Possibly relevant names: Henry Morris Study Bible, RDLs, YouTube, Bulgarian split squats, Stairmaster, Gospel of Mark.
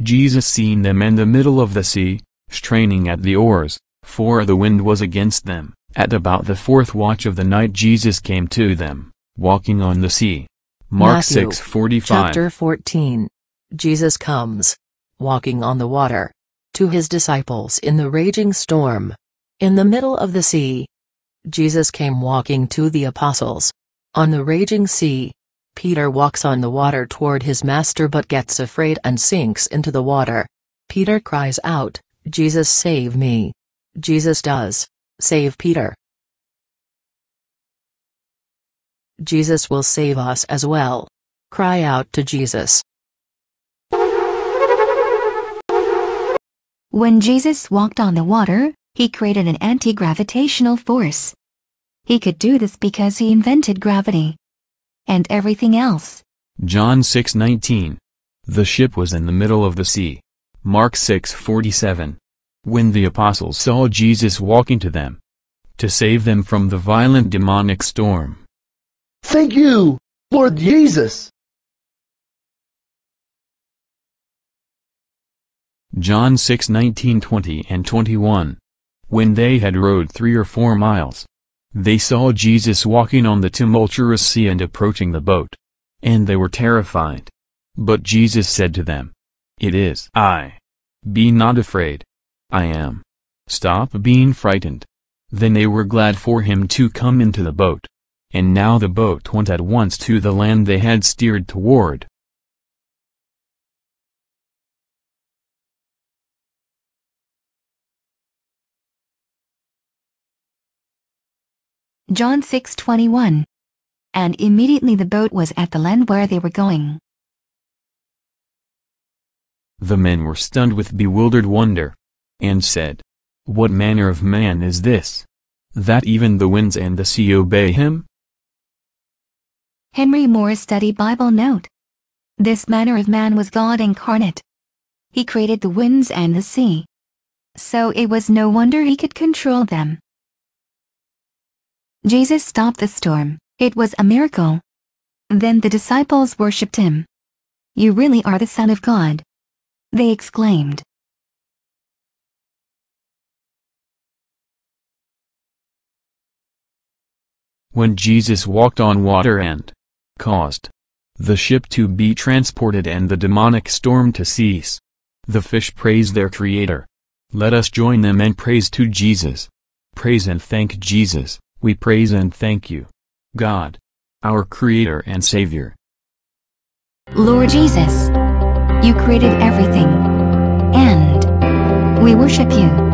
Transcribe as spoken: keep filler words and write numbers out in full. Jesus seen them in the middle of the sea, straining at the oars, for the wind was against them. At about the fourth watch of the night Jesus came to them, walking on the sea. Mark six forty-five. Chapter fourteen. Jesus comes, walking on the water, to his disciples in the raging storm, in the middle of the sea. Jesus came walking to the apostles, on the raging sea. Peter walks on the water toward his master but gets afraid and sinks into the water. Peter cries out, "Jesus, save me." Jesus does save Peter. Jesus will save us as well. Cry out to Jesus. When Jesus walked on the water, he created an anti-gravitational force. He could do this because he invented gravity and everything else. John six nineteen. The ship was in the middle of the sea. Mark six forty-seven. When the apostles saw Jesus walking to them to save them from the violent demonic storm. Thank you, Lord Jesus. John six nineteen, twenty, and twenty-one. When they had rowed three or four miles, they saw Jesus walking on the tumultuous sea and approaching the boat. And they were terrified. But Jesus said to them, "It is I. Be not afraid. I am. Stop being frightened." Then they were glad for him to come into the boat. And now the boat went at once to the land they had steered toward. John six twenty-one. And immediately the boat was at the land where they were going. The men were stunned with bewildered wonder, and said, "What manner of man is this, that even the winds and the sea obey him?" Henry Morris Study Bible note. This manner of man was God incarnate. He created the winds and the sea. So it was no wonder he could control them. Jesus stopped the storm. It was a miracle. Then the disciples worshipped him. "You really are the Son of God," they exclaimed. When Jesus walked on water and caused the ship to be transported and the demonic storm to cease, the fish praised their Creator. Let us join them in praise to Jesus. Praise and thank Jesus. We praise and thank you, God, our Creator and Savior. Lord Jesus, you created everything, and we worship you.